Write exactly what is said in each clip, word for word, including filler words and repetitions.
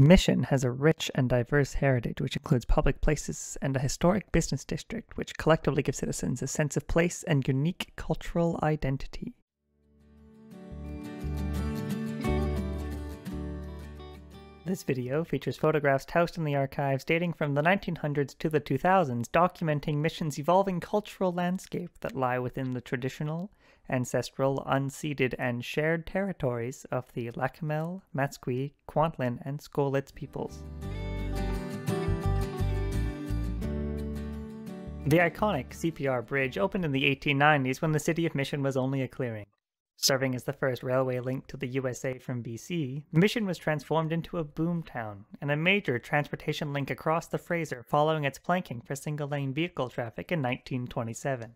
Mission has a rich and diverse heritage, which includes public places and a historic business district, which collectively gives citizens a sense of place and unique cultural identity. This video features photographs housed in the archives dating from the nineteen hundreds to the two thousands, documenting Mission's evolving cultural landscape that lie within the traditional, ancestral, unceded, and shared territories of the Lakahmel, Matsqui, Kwantlen, and Skolitz peoples. The iconic C P R Bridge opened in the eighteen nineties when the city of Mission was only a clearing. Serving as the first railway link to the U S A from B C, Mission was transformed into a boomtown and a major transportation link across the Fraser following its planking for single-lane vehicle traffic in nineteen twenty-seven.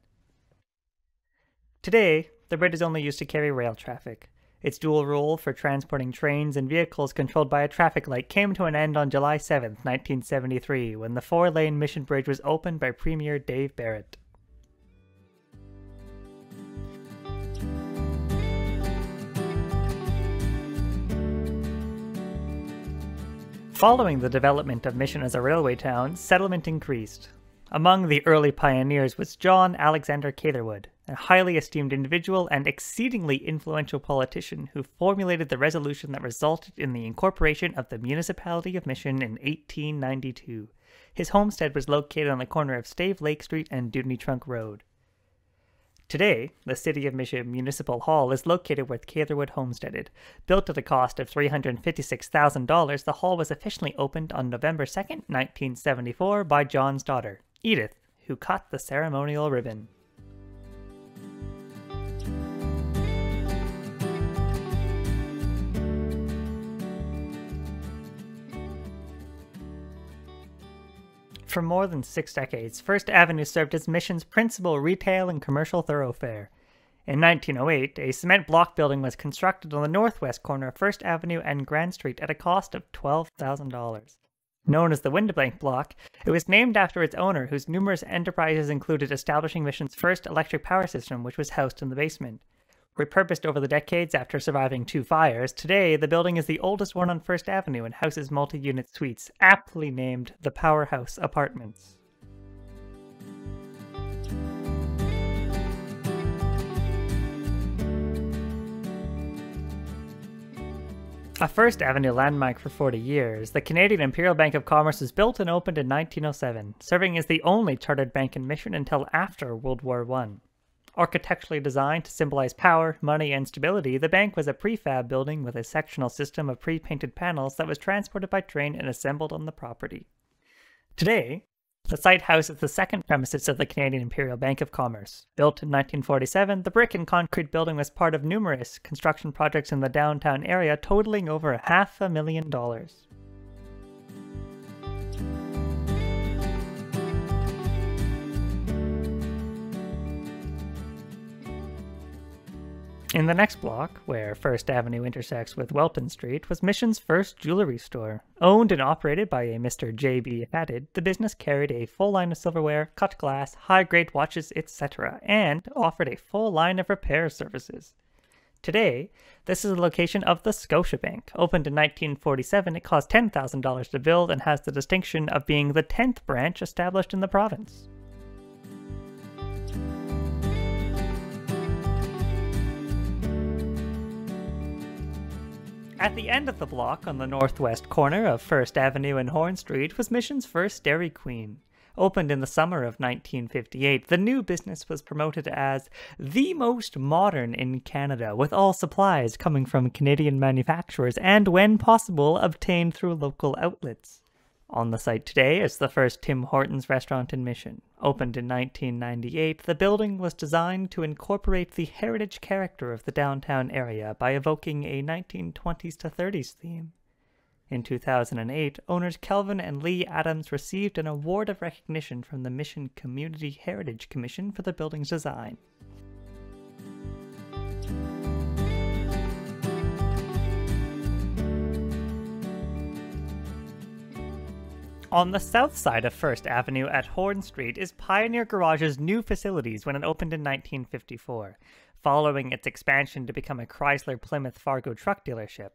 Today, the bridge is only used to carry rail traffic. Its dual role for transporting trains and vehicles controlled by a traffic light came to an end on July seventh, nineteen seventy-three, when the four-lane Mission Bridge was opened by Premier Dave Barrett. Following the development of Mission as a railway town, settlement increased. Among the early pioneers was John Alexander Catherwood, a highly esteemed individual and exceedingly influential politician who formulated the resolution that resulted in the incorporation of the municipality of Mission in eighteen ninety-two. His homestead was located on the corner of Stave Lake Street and Doudney Trunk Road. Today, the City of Mission Municipal Hall is located where Catherwood homesteaded. Built at a cost of three hundred fifty-six thousand dollars, the hall was officially opened on November second, nineteen seventy-four by John's daughter, Edith, who cut the ceremonial ribbon. For more than six decades, First Avenue served as Mission's principal retail and commercial thoroughfare. In nineteen oh eight, a cement block building was constructed on the northwest corner of First Avenue and Grand Street at a cost of twelve thousand dollars. Known as the Windebank Block, it was named after its owner, whose numerous enterprises included establishing Mission's first electric power system, which was housed in the basement. Repurposed over the decades after surviving two fires, today the building is the oldest one on First Avenue and houses multi-unit suites, aptly named the Powerhouse Apartments. A First Avenue landmark for forty years, the Canadian Imperial Bank of Commerce was built and opened in nineteen oh seven, serving as the only chartered bank in Mission until after World War One. Architecturally designed to symbolize power, money, and stability, the bank was a prefab building with a sectional system of pre-painted panels that was transported by train and assembled on the property. Today, the site houses the second premises of the Canadian Imperial Bank of Commerce. Built in nineteen forty-seven, the brick and concrete building was part of numerous construction projects in the downtown area, totaling over half a million dollars. In the next block, where First Avenue intersects with Welton Street, was Mission's first jewelry store. Owned and operated by a Mister J B Haddad, the business carried a full line of silverware, cut glass, high-grade watches, et cetera, and offered a full line of repair services. Today, this is the location of the Scotiabank. Opened in nineteen forty-seven, it cost ten thousand dollars to build and has the distinction of being the tenth branch established in the province. At the end of the block, on the northwest corner of First Avenue and Horn Street, was Mission's first Dairy Queen. Opened in the summer of nineteen fifty-eight, the new business was promoted as the most modern in Canada, with all supplies coming from Canadian manufacturers and, when possible, obtained through local outlets. On the site today is the first Tim Hortons restaurant in Mission. Opened in nineteen ninety-eight, the building was designed to incorporate the heritage character of the downtown area by evoking a nineteen twenties to thirties theme. In two thousand eight, owners Kelvin and Lee Adams received an award of recognition from the Mission Community Heritage Commission for the building's design. On the south side of First Avenue at Horn Street is Pioneer Garage's new facilities when it opened in nineteen fifty-four, following its expansion to become a Chrysler Plymouth Fargo truck dealership.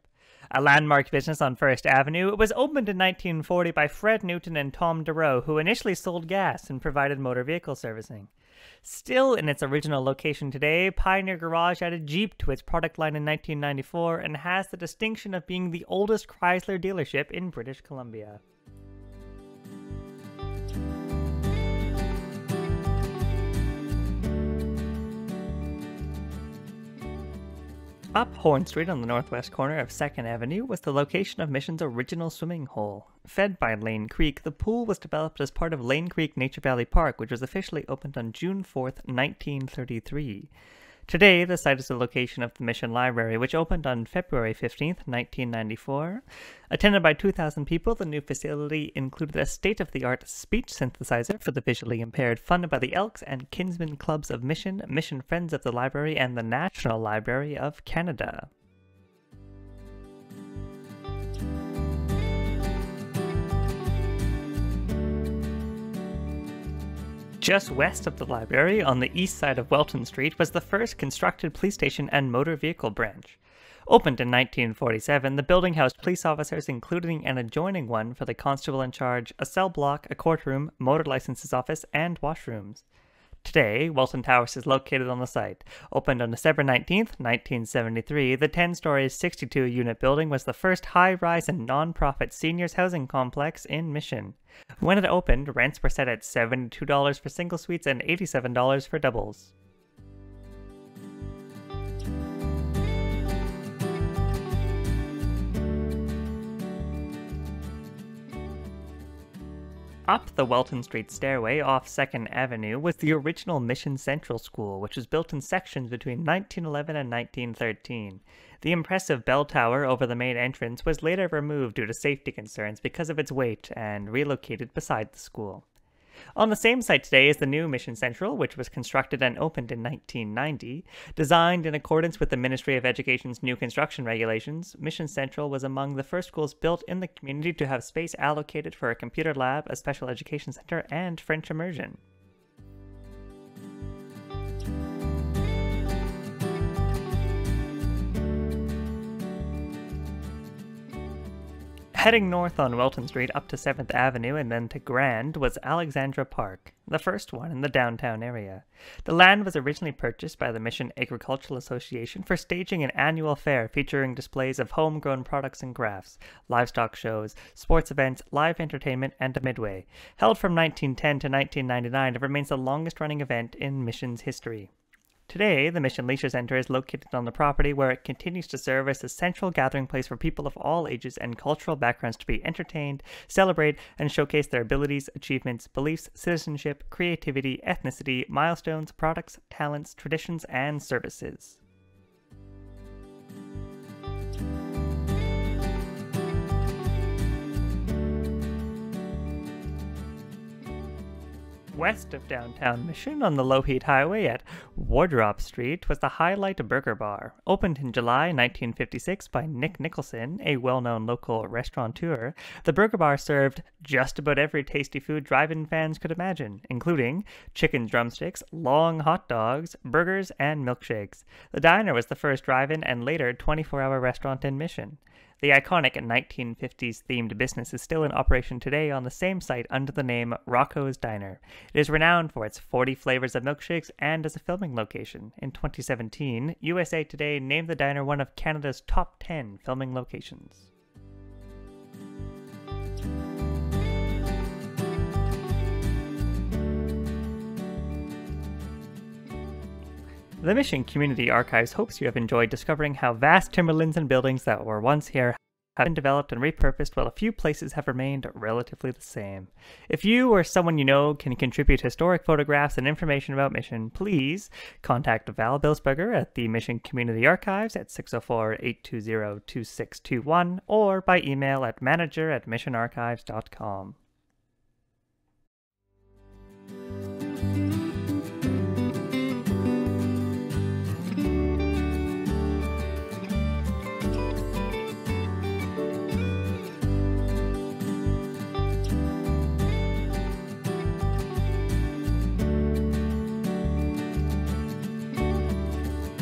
a landmark business on First Avenue. It was opened in nineteen forty by Fred Newton and Tom DeRoe, who initially sold gas and provided motor vehicle servicing. Still in its original location today, Pioneer Garage added Jeep to its product line in nineteen ninety-four and has the distinction of being the oldest Chrysler dealership in British Columbia. Up Horn Street on the northwest corner of Second Avenue was the location of Mission's original swimming hole. Fed by Lane Creek, the pool was developed as part of Lane Creek Nature Valley Park, which was officially opened on June fourth, nineteen thirty-three. Today, the site is the location of the Mission Library, which opened on February fifteenth, nineteen ninety-four. Attended by two thousand people, the new facility included a state-of-the-art speech synthesizer for the visually impaired, funded by the Elks and Kinsmen Clubs of Mission, Mission Friends of the Library, and the National Library of Canada. Just west of the library, on the east side of Welton Street, was the first constructed police station and motor vehicle branch. Opened in nineteen forty-seven, the building housed police officers, including an adjoining one for the constable in charge, a cell block, a courtroom, motor licenses office, and washrooms. Today, Welton Towers is located on the site. Opened on December nineteenth, nineteen seventy-three, the ten-story, sixty-two-unit building was the first high-rise and non-profit seniors housing complex in Mission. When it opened, rents were set at seventy-two dollars for single suites and eighty-seven dollars for doubles. Up the Welton Street stairway off Second Avenue was the original Mission Central School, which was built in sections between nineteen eleven and nineteen thirteen. The impressive bell tower over the main entrance was later removed due to safety concerns because of its weight and relocated beside the school. On the same site today is the new Mission Central, which was constructed and opened in nineteen ninety. Designed in accordance with the Ministry of Education's new construction regulations, Mission Central was among the first schools built in the community to have space allocated for a computer lab, a special education center, and French immersion. Heading north on Welton Street up to seventh Avenue and then to Grand was Alexandra Park, the first one in the downtown area. The land was originally purchased by the Mission Agricultural Association for staging an annual fair featuring displays of homegrown products and crafts, livestock shows, sports events, live entertainment, and a midway. Held from nineteen ten to nineteen ninety-nine, it remains the longest-running event in Mission's history. Today, the Mission Leisure Center is located on the property where it continues to serve as the central gathering place for people of all ages and cultural backgrounds to be entertained, celebrate, and showcase their abilities, achievements, beliefs, citizenship, creativity, ethnicity, milestones, products, talents, traditions, and services. West of downtown Mission on the Lougheed Highway at Wardrop Street was the Highlight Burger Bar. Opened in July nineteen fifty-six by Nick Nicholson, a well-known local restaurateur, the burger bar served just about every tasty food drive-in fans could imagine, including chicken drumsticks, long hot dogs, burgers, and milkshakes. The diner was the first drive-in and later twenty-four hour restaurant in Mission. The iconic nineteen fifties-themed business is still in operation today on the same site under the name Rocco's Diner. It is renowned for its forty flavors of milkshakes and as a filming location. In twenty seventeen, U S A Today named the diner one of Canada's top ten filming locations. The Mission Community Archives hopes you have enjoyed discovering how vast timberlands and buildings that were once here have been developed and repurposed, while a few places have remained relatively the same. If you or someone you know can contribute historic photographs and information about Mission, please contact Val Bilsberger at the Mission Community Archives at six oh four, eight two zero, two six two one or by email at manager at mission archives dot com.